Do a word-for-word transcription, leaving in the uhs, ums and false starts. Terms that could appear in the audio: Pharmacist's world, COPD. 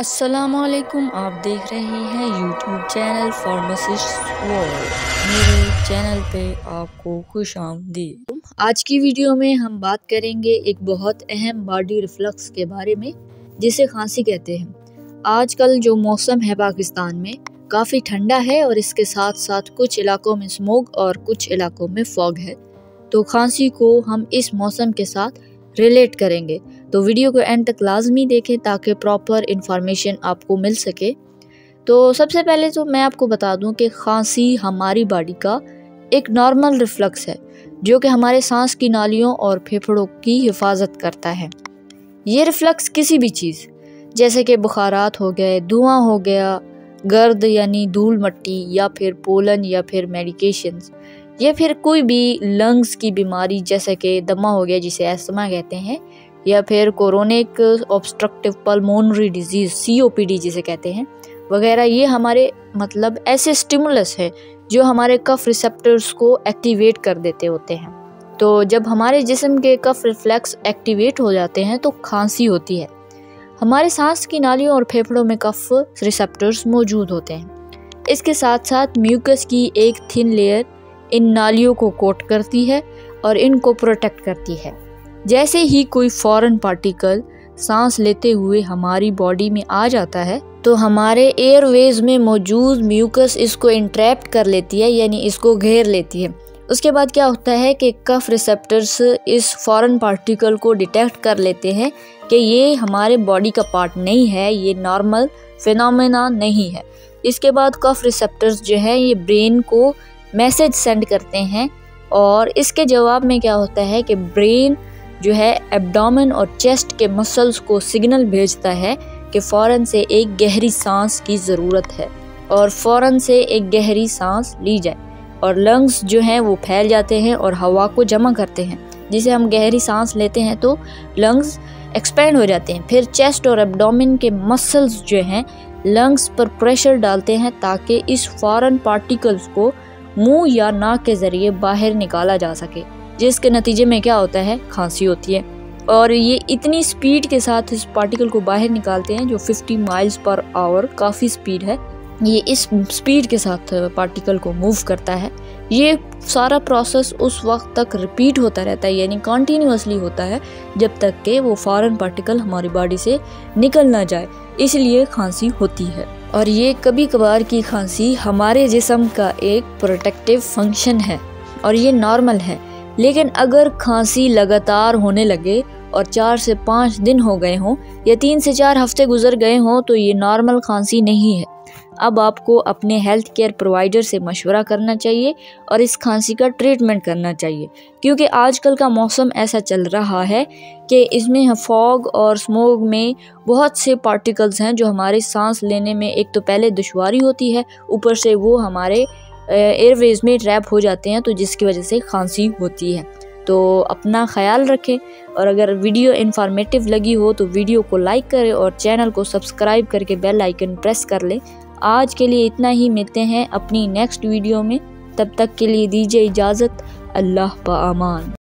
अस्सलामुअलैकुम, आप देख रहे हैं यूट्यूब चैनल फार्मासिस्ट वर्ल्ड। मेरे चैनल पे आपको खुश आमदीद। आज की वीडियो में हम बात करेंगे एक बहुत अहम बॉडी रिफ्लक्स के बारे में, जिसे खांसी कहते हैं। आजकल जो मौसम है पाकिस्तान में काफ़ी ठंडा है और इसके साथ साथ कुछ इलाकों में स्मोग और कुछ इलाकों में फॉग है, तो खांसी को हम इस मौसम के साथ रिलेट करेंगे। तो वीडियो को एंड तक लाजमी देखें ताकि प्रॉपर इन्फॉर्मेशन आपको मिल सके। तो सबसे पहले तो मैं आपको बता दूं कि खांसी हमारी बॉडी का एक नॉर्मल रिफ्लक्स है, जो कि हमारे सांस की नालियों और फेफड़ों की हिफाजत करता है। ये रिफ्लक्स किसी भी चीज़ जैसे कि बुखारात हो गए, धुआं हो गया, गर्द यानी धूल मट्टी, या फिर पोलन या फिर मेडिकेशंस, या फिर कोई भी लंग्स की बीमारी जैसे कि दमा हो गया जिसे एस्थमा कहते हैं, या फिर chronic obstructive pulmonary disease C O P D जिसे कहते हैं वगैरह। ये हमारे मतलब ऐसे स्टिमुलस है जो हमारे कफ रिसेप्टर्स को एक्टिवेट कर देते होते हैं। तो जब हमारे जिस्म के कफ रिफ्लेक्स एक्टिवेट हो जाते हैं तो खांसी होती है। हमारे सांस की नालियों और फेफड़ों में कफ रिसेप्टर्स मौजूद होते हैं। इसके साथ साथ म्यूकस की एक थिन लेयर इन नालियों को कोट करती है और इनको प्रोटेक्ट करती है। जैसे ही कोई फॉरेन पार्टिकल सांस लेते हुए हमारी बॉडी में आ जाता है तो हमारे एयरवेज में मौजूद म्यूकस इसको इंट्रैप्ट कर लेती है, यानी इसको घेर लेती है। उसके बाद क्या होता है कि कफ रिसेप्टर्स इस फॉरेन पार्टिकल को डिटेक्ट कर लेते हैं कि ये हमारे बॉडी का पार्ट नहीं है, ये नॉर्मल फिनोमेना नहीं है। इसके बाद कफ रिसेप्टर्स जो है ये ब्रेन को मैसेज सेंड करते हैं और इसके जवाब में क्या होता है कि ब्रेन जो है एब्डोमेन और चेस्ट के मसल्स को सिग्नल भेजता है कि फ़ौरन से एक गहरी सांस की ज़रूरत है और फ़ौरन से एक गहरी सांस ली जाए। और लंग्स जो हैं वो फैल जाते हैं और हवा को जमा करते हैं, जिसे हम गहरी सांस लेते हैं तो लंग्स एक्सपेंड हो जाते हैं। फिर चेस्ट और एब्डोमेन के मसल्स जो हैं लंग्स पर प्रेशर डालते हैं ताकि इस फॉरेन पार्टिकल्स को मुंह या नाक के ज़रिए बाहर निकाला जा सके, जिसके नतीजे में क्या होता है खांसी होती है। और ये इतनी स्पीड के साथ इस पार्टिकल को बाहर निकालते हैं जो पचास माइल्स पर आवर काफ़ी स्पीड है। ये इस स्पीड के साथ पार्टिकल को मूव करता है। ये सारा प्रोसेस उस वक्त तक रिपीट होता रहता है, यानी कॉन्टीन्यूसली होता है जब तक कि वो फॉरेन पार्टिकल हमारी बॉडी से निकल ना जाए, इसलिए खांसी होती है। और ये कभी कभार की खांसी हमारे जिस्म का एक प्रोटेक्टिव फंक्शन है और ये नॉर्मल है। लेकिन अगर खांसी लगातार होने लगे और चार से पाँच दिन हो गए हों या तीन से चार हफ्ते गुजर गए हों तो ये नॉर्मल खांसी नहीं है। अब आपको अपने हेल्थ केयर प्रोवाइडर से मशवरा करना चाहिए और इस खांसी का ट्रीटमेंट करना चाहिए, क्योंकि आजकल का मौसम ऐसा चल रहा है कि इसमें फॉग और स्मोग में बहुत से पार्टिकल्स हैं जो हमारे सांस लेने में एक तो पहले दुश्वारी होती है, ऊपर से वो हमारे एयरवेज में ट्रैप हो जाते हैं, तो जिसकी वजह से खांसी होती है। तो अपना ख्याल रखें और अगर वीडियो इन्फॉर्मेटिव लगी हो तो वीडियो को लाइक करें और चैनल को सब्सक्राइब करके बेल आइकन प्रेस कर लें। आज के लिए इतना ही, मिलते हैं अपनी नेक्स्ट वीडियो में। तब तक के लिए दीजिए इजाज़त। अल्लाह पामान।